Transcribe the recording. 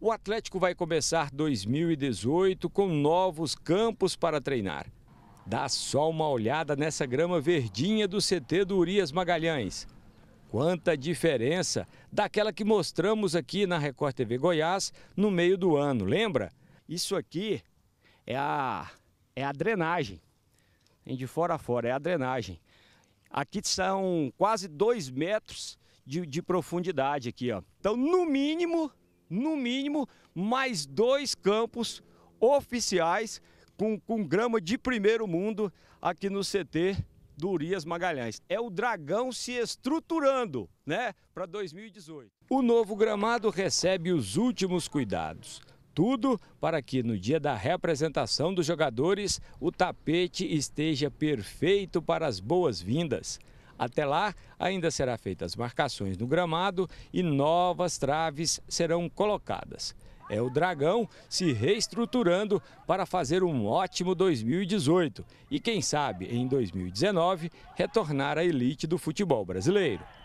O Atlético vai começar 2018 com novos campos para treinar. Dá só uma olhada nessa grama verdinha do CT do Urias Magalhães. Quanta diferença daquela que mostramos aqui na Record TV Goiás no meio do ano, lembra? Isso aqui é a drenagem, de fora a fora, é a drenagem. Aqui são quase 2 metros de profundidade aqui, ó. Então, no mínimo, mais 2 campos oficiais com grama de primeiro mundo aqui no CT do Urias Magalhães. É o Dragão se estruturando, né, para 2018. O novo gramado recebe os últimos cuidados. Tudo para que no dia da representação dos jogadores o tapete esteja perfeito para as boas-vindas. Até lá, ainda será feitas marcações no gramado e novas traves serão colocadas. É o Dragão se reestruturando para fazer um ótimo 2018 e, quem sabe, em 2019, retornar à elite do futebol brasileiro.